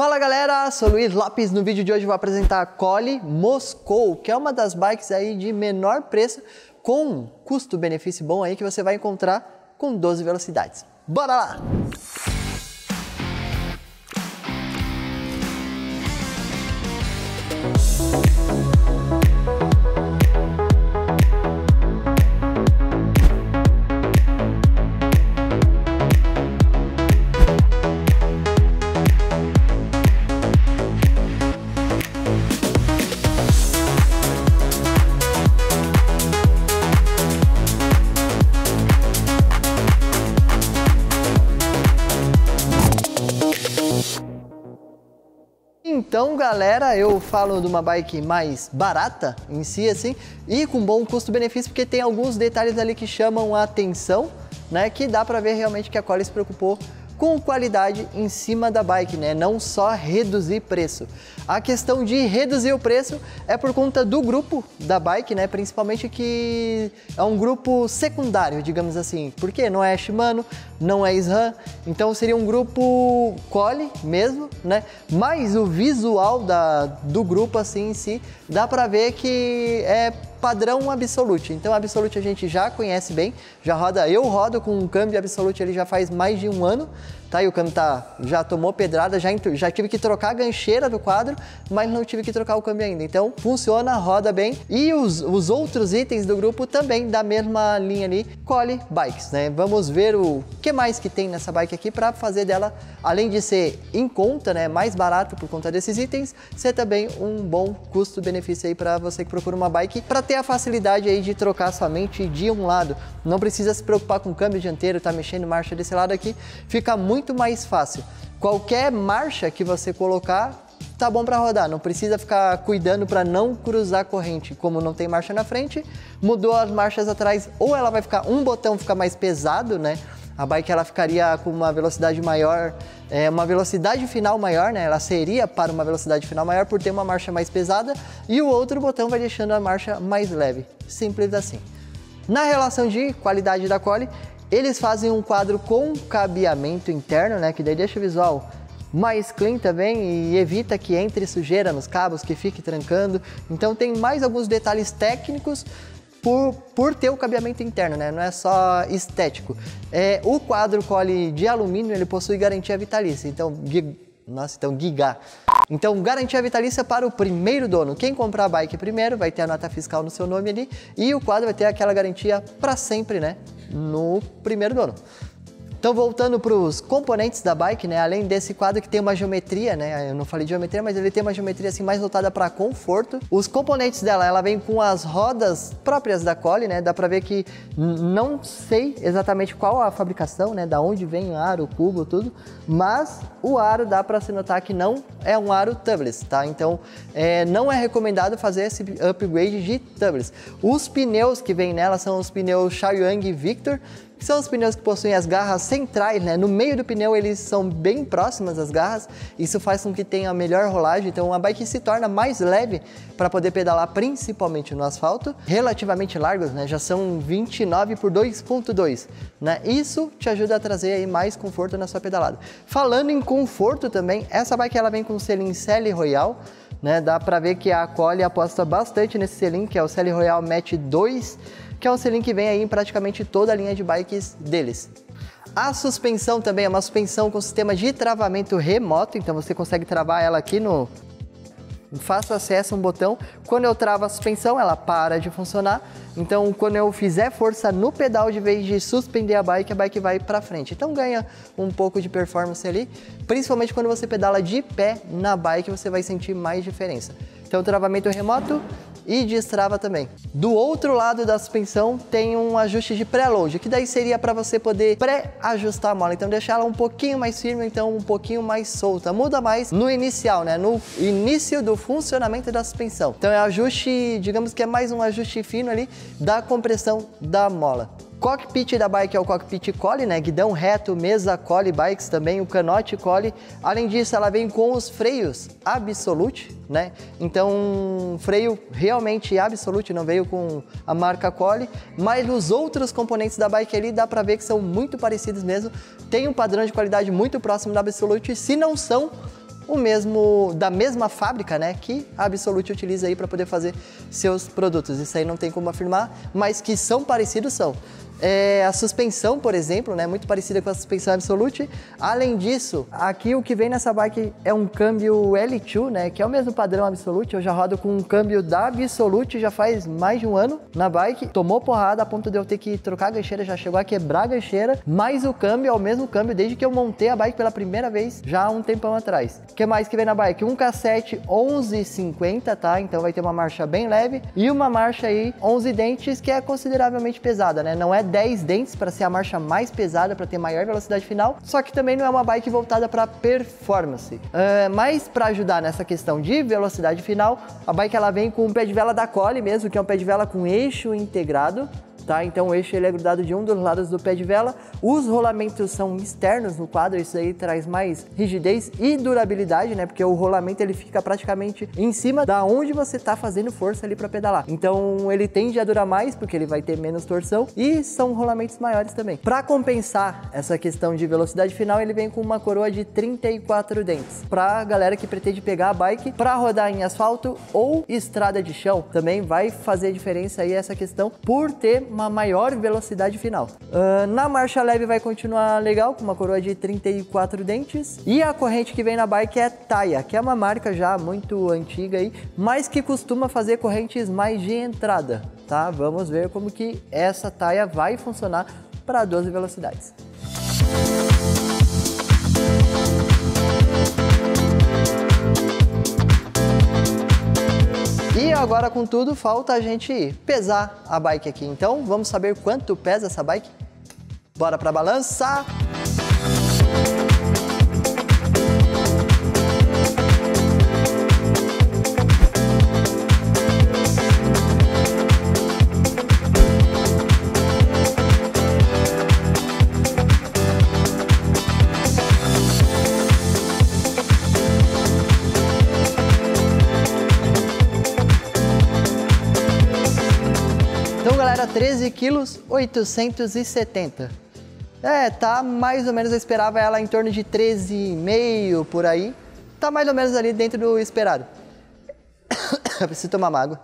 Fala galera, sou o Luiz Lopes. No vídeo de hoje eu vou apresentar a Colli Moscow, que é uma das bikes aí de menor preço, com custo-benefício bom aí, que você vai encontrar com 12 velocidades. Bora lá! Então galera, eu falo de uma bike mais barata em si assim e com bom custo-benefício, porque tem alguns detalhes ali que chamam a atenção, né? Que dá pra ver realmente que a Colli se preocupou com qualidade em cima da bike, né? Não só reduzir preço. A questão de reduzir o preço é por conta do grupo da bike, né? Principalmente que é um grupo secundário, digamos assim, porque não é Shimano, não é SRAM, então seria um grupo Colli mesmo, né? Mas o visual do grupo assim em si, dá pra ver que é padrão Absolute. Então Absolute a gente já conhece bem, já roda, eu rodo com um câmbio Absolute ele já faz mais de um ano, tá? E o câmbio já tomou pedrada, já tive que trocar a gancheira do quadro, mas não tive que trocar o câmbio ainda. Então funciona, roda bem. E os outros itens do grupo também da mesma linha ali, Colli Bikes, né? Vamos ver o que mais que tem nessa bike aqui para fazer dela, além de ser em conta, né, mais barato por conta desses itens, ser também um bom custo-benefício aí para você que procura uma bike, para ter a facilidade aí de trocar somente de um lado. Não precisa se preocupar com o câmbio dianteiro, tá mexendo marcha desse lado aqui, fica muito mais fácil. Qualquer marcha que você colocar, tá bom para rodar, não precisa ficar cuidando para não cruzar a corrente. Como não tem marcha na frente, mudou as marchas atrás, ou ela vai ficar, um botão fica mais pesado, né? A bike ela ficaria com uma velocidade maior, uma velocidade final maior, né? Ela seria para uma velocidade final maior por ter uma marcha mais pesada, e o outro botão vai deixando a marcha mais leve. Simples assim. Na relação de qualidade da Colli, eles fazem um quadro com cabeamento interno, né? Que daí deixa o visual mais clean também e evita que entre sujeira nos cabos, que fique trancando. Então tem mais alguns detalhes técnicos por ter o cabeamento interno, né? Não é só estético. O quadro Colli de alumínio, ele possui garantia vitalícia, então garantia vitalícia para o primeiro dono. Quem comprar a bike primeiro vai ter a nota fiscal no seu nome ali, e o quadro vai ter aquela garantia para sempre, né, no primeiro dono. Então, voltando para os componentes da bike, né? Além desse quadro que tem uma geometria, né? Eu não falei de geometria, mas ele tem uma geometria assim mais voltada para conforto. Os componentes dela, ela vem com as rodas próprias da Colli, né? Dá para ver que não sei exatamente qual a fabricação, né? Da onde vem o aro, o cubo, tudo. Mas o aro dá para se notar que não é um aro tubeless, tá? Então, não é recomendado fazer esse upgrade de tubeless. Os pneus que vem nela são os pneus Chaoyang e Victor, que são os pneus que possuem as garras centrais, né? No meio do pneu eles são bem próximas às garras, isso faz com que tenha a melhor rolagem, então a bike se torna mais leve para poder pedalar principalmente no asfalto, relativamente largos, né? Já são 29 por 2.2, né? Isso te ajuda a trazer aí mais conforto na sua pedalada. Falando em conforto também, essa bike ela vem com o selim Selle Royal, né? Dá para ver que a Colli aposta bastante nesse selim, que é o Selle Royal Match 2, que é um selim que vem aí em praticamente toda a linha de bikes deles. A suspensão também é uma suspensão com sistema de travamento remoto, então você consegue travar ela aqui no fácil acesso, um botão. Quando eu travo a suspensão, ela para de funcionar, então quando eu fizer força no pedal, de vez de suspender a bike vai para frente. Então ganha um pouco de performance ali, principalmente quando você pedala de pé na bike, você vai sentir mais diferença. Então travamento remoto e destrava também. Do outro lado da suspensão tem um ajuste de pré-load, que daí seria para você poder pré-ajustar a mola, então deixar ela um pouquinho mais firme, então um pouquinho mais solta. Muda mais no inicial, né? No início do funcionamento da suspensão. Então é ajuste, digamos que é mais um ajuste fino ali da compressão da mola. Cockpit da bike é o cockpit Colli, né? Guidão reto, mesa Colli Bikes também, o canote Colli. Além disso, ela vem com os freios Absolute, né? Então, freio realmente Absolute, não veio com a marca Colli. Mas os outros componentes da bike ali, dá pra ver que são muito parecidos mesmo. Tem um padrão de qualidade muito próximo da Absolute, se não são, o mesmo, da mesma fábrica, né, que a Absolute utiliza aí para poder fazer seus produtos. Isso aí não tem como afirmar, mas que são parecidos, são. É, a suspensão, por exemplo, né, muito parecida com a suspensão Absolute. Além disso, aqui o que vem nessa bike é um câmbio L2, né, que é o mesmo padrão Absolute. Eu já rodo com um câmbio da Absolute já faz mais de um ano na bike. Tomou porrada a ponto de eu ter que trocar a gancheira, já chegou a quebrar a gancheira. Mas o câmbio é o mesmo câmbio desde que eu montei a bike pela primeira vez, já há um tempão atrás. O que mais que vem na bike? Um cassete 11,50, tá? Então vai ter uma marcha bem leve e uma marcha aí 11 dentes, que é consideravelmente pesada, né? Não é 10 dentes para ser a marcha mais pesada, para ter maior velocidade final, só que também não é uma bike voltada para performance. Mas para ajudar nessa questão de velocidade final, a bike ela vem com um pé de vela da Colli mesmo, que é um pé de vela com eixo integrado, tá? Então o eixo ele é grudado de um dos lados do pé de vela, os rolamentos são externos no quadro, isso aí traz mais rigidez e durabilidade, né? Porque o rolamento ele fica praticamente em cima da onde você tá fazendo força ali para pedalar, então ele tende a durar mais porque ele vai ter menos torção e são rolamentos maiores também. Para compensar essa questão de velocidade final, ele vem com uma coroa de 34 dentes, para galera que pretende pegar a bike para rodar em asfalto ou estrada de chão, também vai fazer diferença aí essa questão por ter uma maior velocidade final. Na marcha leve vai continuar legal, com uma coroa de 34 dentes. E a corrente que vem na bike é Taia, que é uma marca já muito antiga aí, mas que costuma fazer correntes mais de entrada, tá? Vamos ver como que essa Taia vai funcionar para 12 velocidades. E agora, contudo, falta a gente pesar a bike aqui. Então, vamos saber quanto pesa essa bike? Bora pra balança! Era 13,870 kg. É, tá mais ou menos, eu esperava ela em torno de 13,5 por aí. Tá mais ou menos ali dentro do esperado. Eu preciso tomar uma água.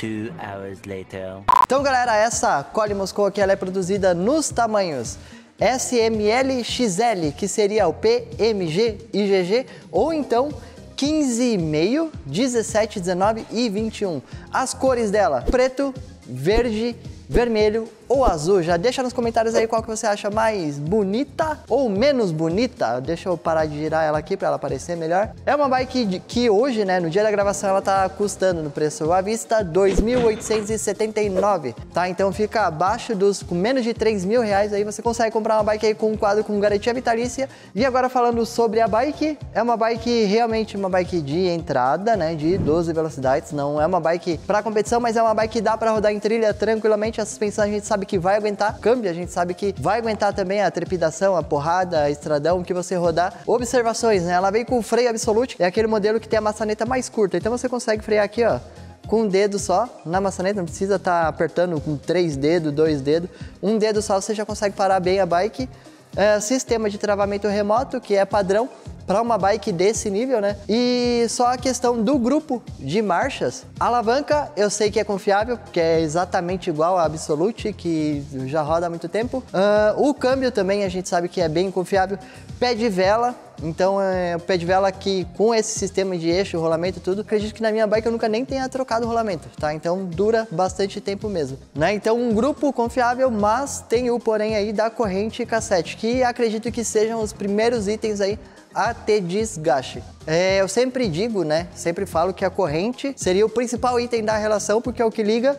2 hours later. Então, galera, essa Colli Moscow aqui ela é produzida nos tamanhos SML, XL, que seria o PMG, IGG, ou então 15,5, 17, 19 e 21. As cores dela, preto, verde, vermelho ou azul. Já deixa nos comentários aí qual que você acha mais bonita ou menos bonita. Deixa eu parar de girar ela aqui para ela aparecer melhor. É uma bike que hoje, né, no dia da gravação, ela tá custando no preço à vista 2.879, tá? Então fica abaixo dos, com menos de 3.000 reais aí você consegue comprar uma bike aí com um quadro com garantia vitalícia. E agora falando sobre a bike, é uma bike realmente uma bike de entrada, né, de 12 velocidades, não é uma bike para competição, mas é uma bike que dá para rodar em trilha tranquilamente. A suspensão a gente sabe que vai aguentar, câmbio a gente sabe que vai aguentar também a trepidação, a porrada, a estradão que você rodar. Observações, né? Ela vem com o freio Absolute, é aquele modelo que tem a maçaneta mais curta, então você consegue frear aqui, ó, com um dedo só na maçaneta, não precisa estar apertando com 3 dedos, 2 dedos, um dedo só você já consegue parar bem a bike. É, sistema de travamento remoto, que é padrão para uma bike desse nível, né? E só a questão do grupo de marchas. A alavanca eu sei que é confiável, porque é exatamente igual a Absolute, que já roda há muito tempo. O câmbio também a gente sabe que é bem confiável. Pé de vela, então é o pé de vela que com esse sistema de eixo, rolamento e tudo, acredito que na minha bike eu nunca nem tenha trocado o rolamento, tá? Então dura bastante tempo mesmo, né? Então um grupo confiável, mas tem o porém aí da corrente e cassete, que acredito que sejam os primeiros itens aí a ter desgaste. É, eu sempre digo, né? Sempre falo que a corrente seria o principal item da relação, porque é o que liga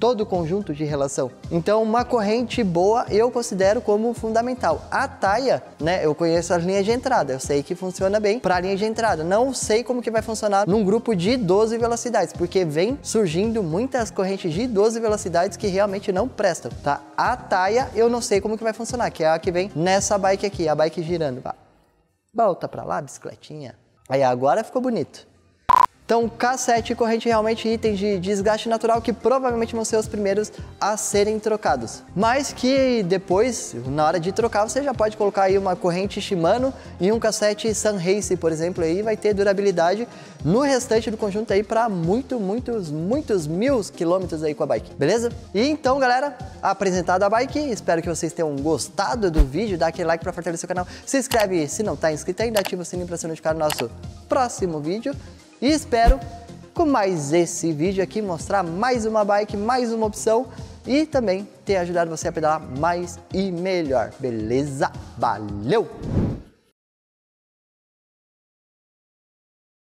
todo o conjunto de relação. Então, uma corrente boa eu considero como fundamental. A Taia, né? Eu conheço as linhas de entrada, eu sei que funciona bem para a linha de entrada. Não sei como que vai funcionar num grupo de 12 velocidades, porque vem surgindo muitas correntes de 12 velocidades que realmente não prestam, tá? A Taia, eu não sei como que vai funcionar, que é a que vem nessa bike aqui, a bike girando. Volta pra lá, bicicletinha. Aí agora ficou bonito. Então, K7 corrente realmente itens de desgaste natural que provavelmente vão ser os primeiros a serem trocados. Mas que depois, na hora de trocar, você já pode colocar aí uma corrente Shimano e um K7 Sun Race, por exemplo, aí vai ter durabilidade no restante do conjunto aí para muitos mil quilômetros aí com a bike, beleza? E então, galera, apresentada a bike, espero que vocês tenham gostado do vídeo, dá aquele like para fortalecer o canal, se inscreve se não tá inscrito ainda, ativa o sininho para ser notificado no nosso próximo vídeo. E espero, com mais esse vídeo aqui, mostrar mais uma bike, mais uma opção e também ter ajudado você a pedalar mais e melhor. Beleza? Valeu!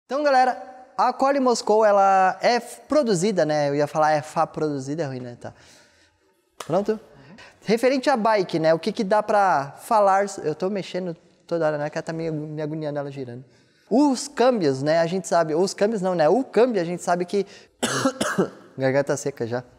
Então, galera, a Colli Moscow, ela é produzida, né? Eu ia falar é produzida, é ruim, né? Tá. Pronto? Referente à bike, né? O que que dá pra falar... Eu tô mexendo toda hora, né? Que ela tá me agoniando, ela girando. Os câmbios, né, a gente sabe... Os câmbios não, né? O câmbio a gente sabe que... Garganta seca já.